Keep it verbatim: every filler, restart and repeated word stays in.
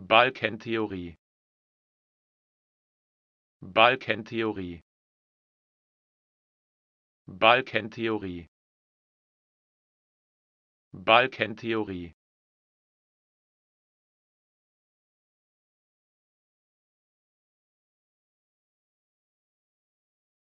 Balkentheorie. Balkentheorie. Balkentheorie. Balkentheorie.